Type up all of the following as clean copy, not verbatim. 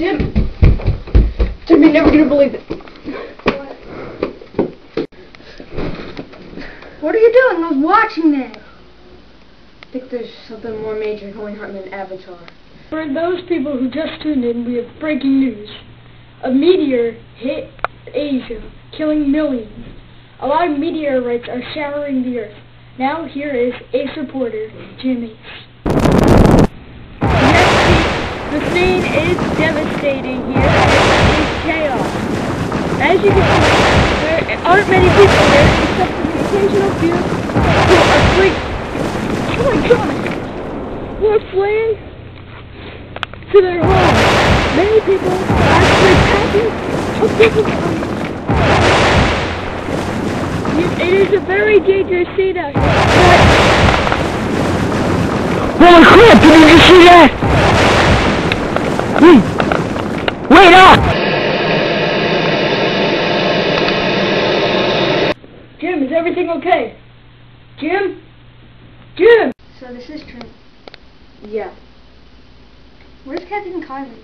Tim! Tim, you're never gonna believe it. What are you doing? I was watching that. I think there's something more major going on than Avatar. For those people who just tuned in, we have breaking news. A meteor hit Asia, killing millions. A lot of meteorites are showering the earth. Now here is Ace reporter, Jim Ace. The scene is devastating here. It's chaos. As you can see, there aren't many people here except for the occasional few who are fleeing. Come on, come on. We're fleeing to their homes. Many people are actually packing up people's homes. It is a very dangerous scene out here. Holy crap, did you see that? Wait up! Jim, is everything okay? Jim? Jim! So this is true. Yeah. Where's Kevin and Kylie?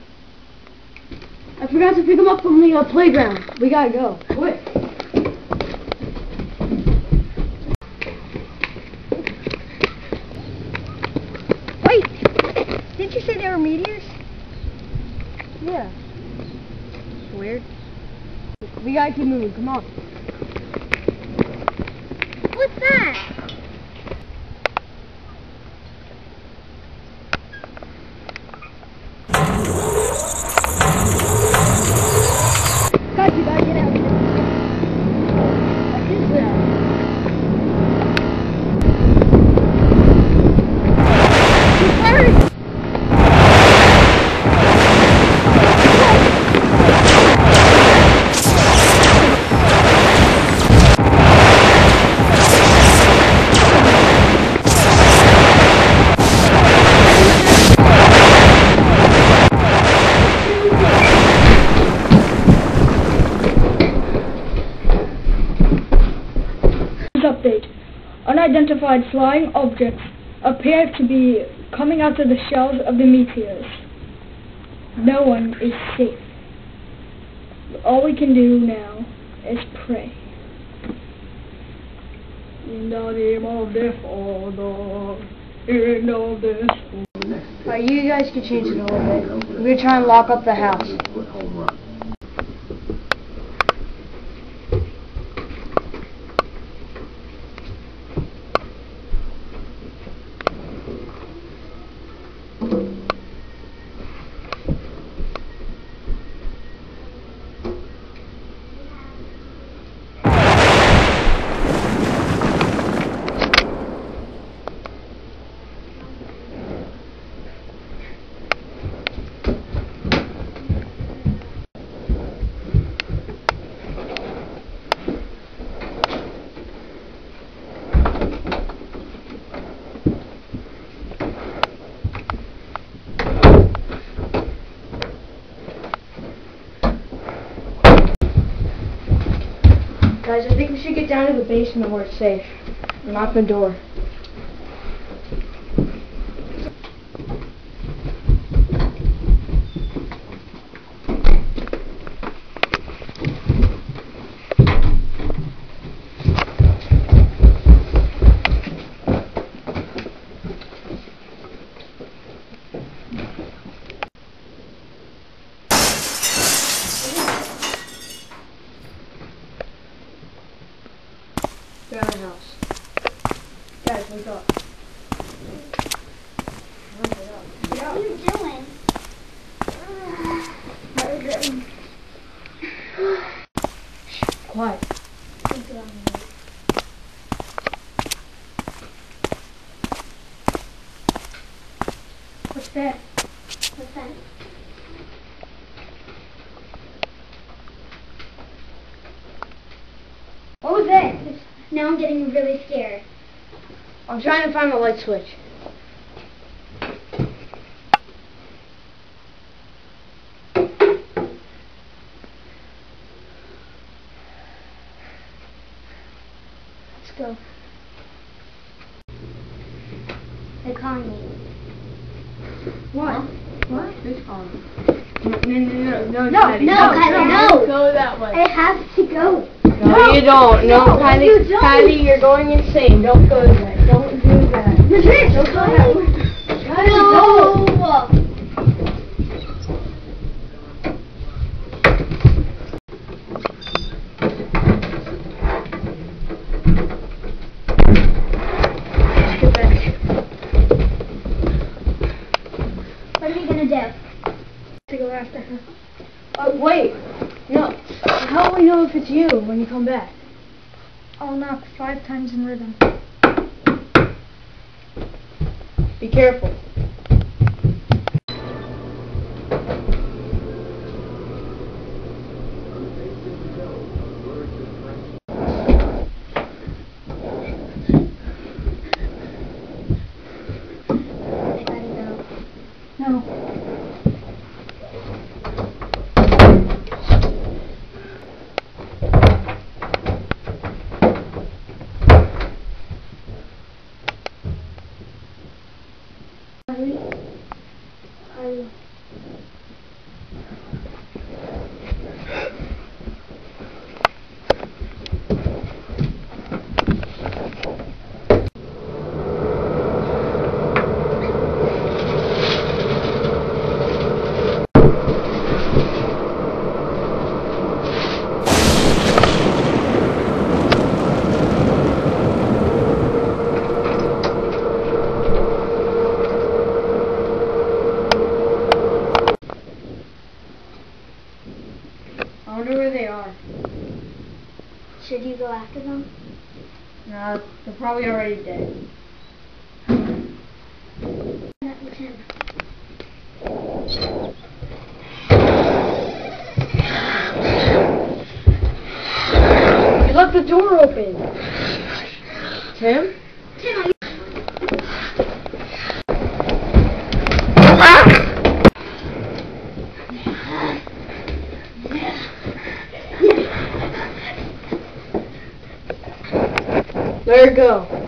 I forgot to pick them up from the playground. We gotta go. Quick. Wait! Didn't you say they were meteors? Yeah. It's weird. We gotta keep moving, come on. What's that? God, you gotta get out of here. What is that? He's hurt! Update. Unidentified flying objects appear to be coming out of the shells of the meteors. No one is safe. All we can do now is pray. In the name of the Father, in the Son. Alright, you guys can change it a little bit. We're trying to lock up the house. Guys, I think we should get down to the basement where it's safe. Lock the door. They're in the house. Guys, wake up. What are you doing? What are you doing? Shh, quiet. What's that? What's that? What was that? Now I'm getting really scared. I'm trying to find the light switch. Let's go. They're calling me. What? Huh? What? This column. No, Kylie, no. Go that way. I have to go. No, you don't. No, Kylie, you're going insane. Don't go that way. Don't do that. Madrid, don't go that way. No. After her. Wait. No. How will we know if it's you when you come back? I'll knock 5 times in rhythm. Be careful. I gotta go. No. I wonder where they are. Should you go after them? No, they're probably already dead. That was him. You left the door open. Tim? Tim, are you... There you go.